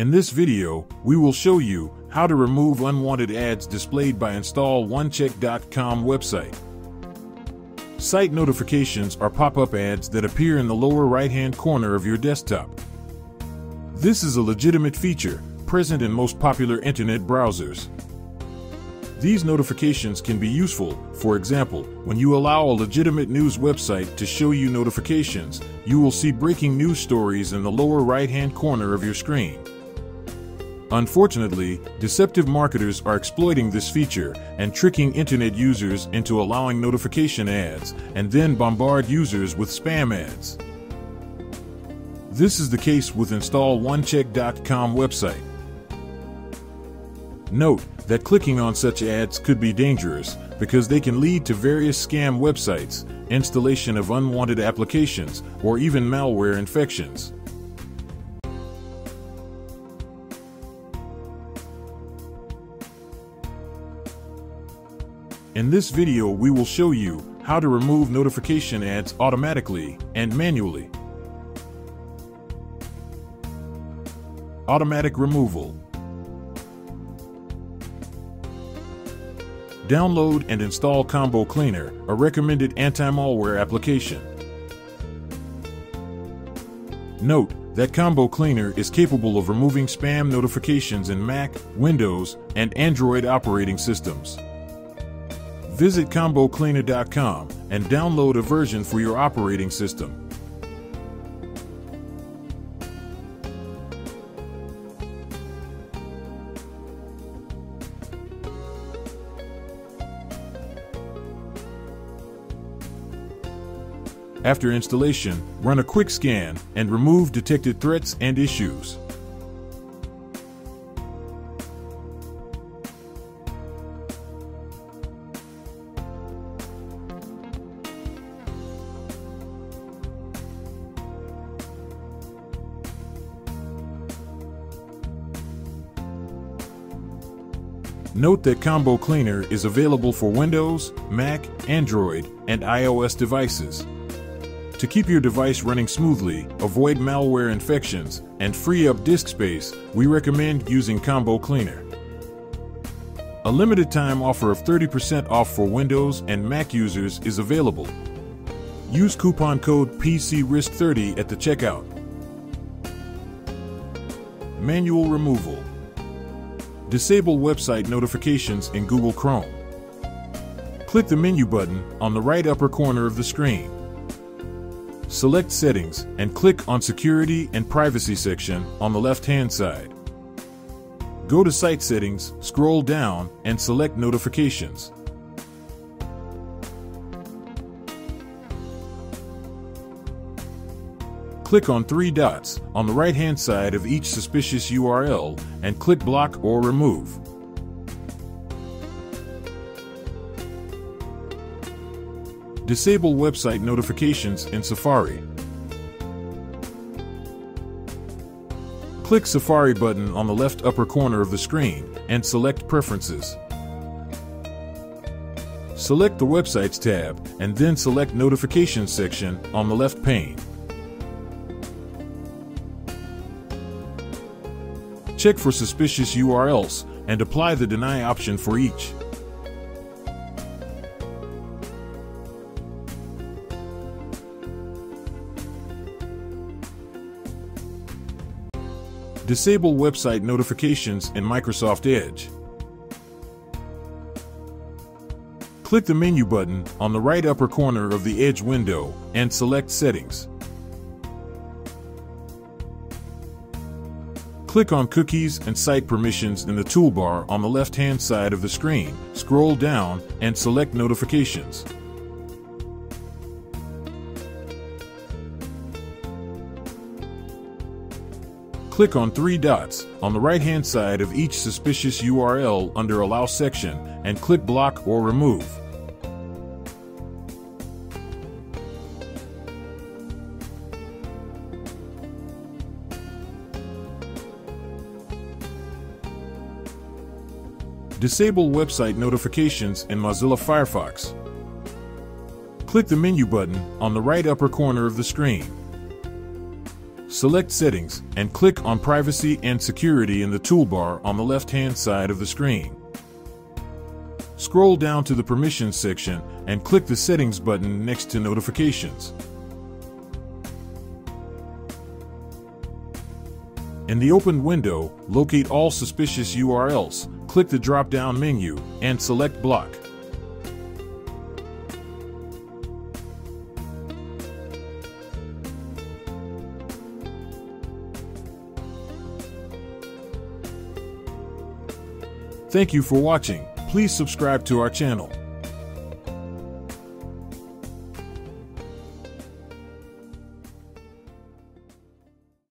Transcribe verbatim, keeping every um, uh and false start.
In this video, we will show you how to remove unwanted ads displayed by install one check dot com website. Site notifications are pop-up ads that appear in the lower right-hand corner of your desktop. This is a legitimate feature present in most popular internet browsers. These notifications can be useful, for example, when you allow a legitimate news website to show you notifications, you will see breaking news stories in the lower right-hand corner of your screen. Unfortunately, deceptive marketers are exploiting this feature and tricking internet users into allowing notification ads and then bombard users with spam ads. This is the case with install one check dot com website. Note that clicking on such ads could be dangerous because they can lead to various scam websites, installation of unwanted applications, or even malware infections. In this video, we will show you how to remove notification ads automatically and manually. Automatic removal. Download and install Combo Cleaner, a recommended anti-malware application. Note that Combo Cleaner is capable of removing spam notifications in Mac, Windows, and Android operating systems. Visit combo cleaner dot com and download a version for your operating system. After installation, run a quick scan and remove detected threats and issues. Note that Combo Cleaner is available for Windows, Mac, Android, and iOS devices. To keep your device running smoothly, avoid malware infections, and free up disk space, we recommend using Combo Cleaner. A limited time offer of thirty percent off for Windows and Mac users is available. Use coupon code P C R I S K thirty at the checkout. Manual removal. Disable website notifications in Google Chrome. Click the menu button on the right upper corner of the screen. Select Settings and click on Security and Privacy section on the left-hand side. Go to Site Settings, scroll down, and select Notifications. Click on three dots on the right-hand side of each suspicious U R L and click Block or Remove. Disable website notifications in Safari. Click Safari button on the left upper corner of the screen and select Preferences. Select the Websites tab and then select Notifications section on the left pane. Check for suspicious U R Ls and apply the Deny option for each. Disable website notifications in Microsoft Edge. Click the menu button on the right upper corner of the Edge window and select Settings. Click on Cookies and Site Permissions in the toolbar on the left-hand side of the screen, scroll down, and select Notifications. Click on three dots on the right-hand side of each suspicious U R L under Allow section and click Block or Remove. Disable website notifications in Mozilla Firefox. Click the menu button on the right upper corner of the screen. Select Settings and click on Privacy and Security in the toolbar on the left-hand side of the screen. Scroll down to the Permissions section and click the Settings button next to Notifications. In the open window, locate all suspicious U R Ls, click the drop-down menu, and select Block. Thank you for watching. Please subscribe to our channel.